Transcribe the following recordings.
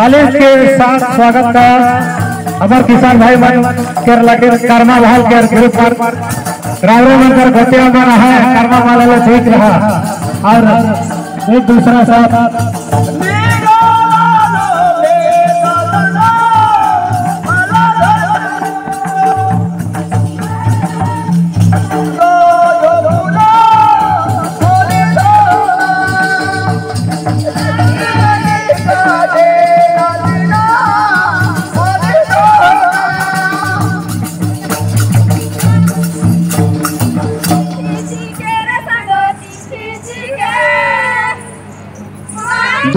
College के साथ स्वागत का हमारे किसान भाई मन केरला के कर्मा भाव के ग्रुप पर ड्राइवरों में कर गतियां बना है कर्मा वाला ठीक रहा और एक दूसरा साथ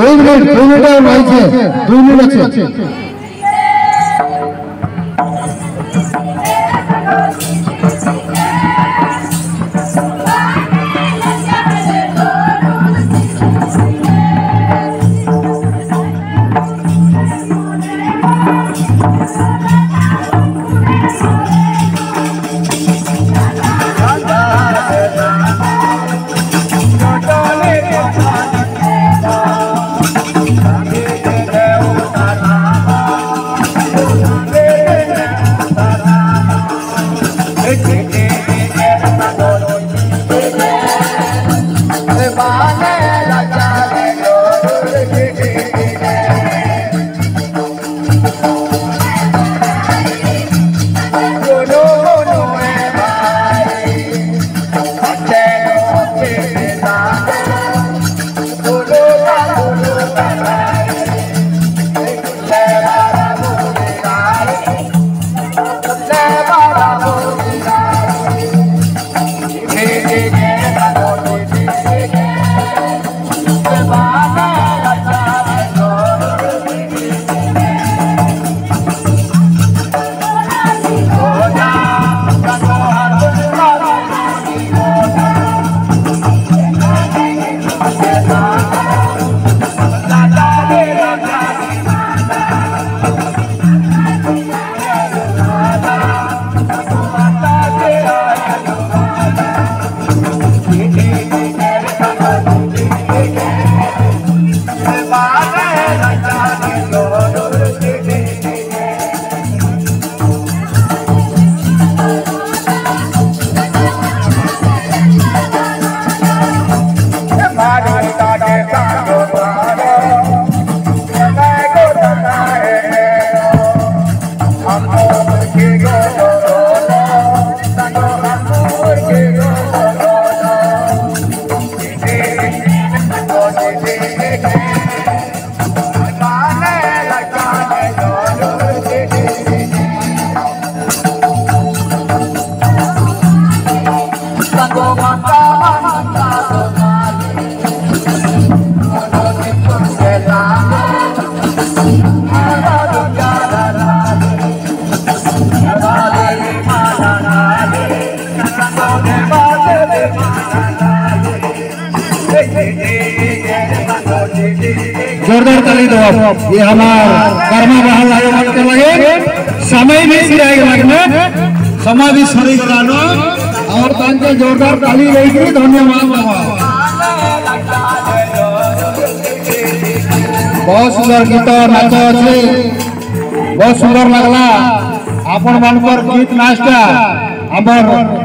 2 minutes. जोरदार ताली दो ये हमारा कर्मा बहाल लायो मत कर लगे समय भी सिराई लगने समय भी सरी कराना और तांचे जोरदार ताली रहेगी धन्यवाद बाबा बहुत सुंदर गीत नाच अच्छे बहुत सुंदर लगला अपन मन पर गीत नाचता अमर